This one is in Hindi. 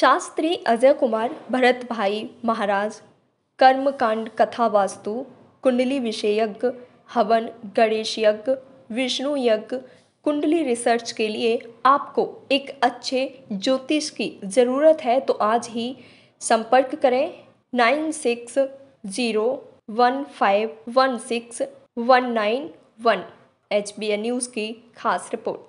शास्त्री अजय कुमार भरत भाई महाराज कर्मकांड कथा वास्तु कुंडली विषय यज्ञ हवन गणेश यज्ञ विष्णु यज्ञ कुंडली रिसर्च के लिए आपको एक अच्छे ज्योतिष की ज़रूरत है तो आज ही संपर्क करें 9601516191। HBA न्यूज़ की खास रिपोर्ट।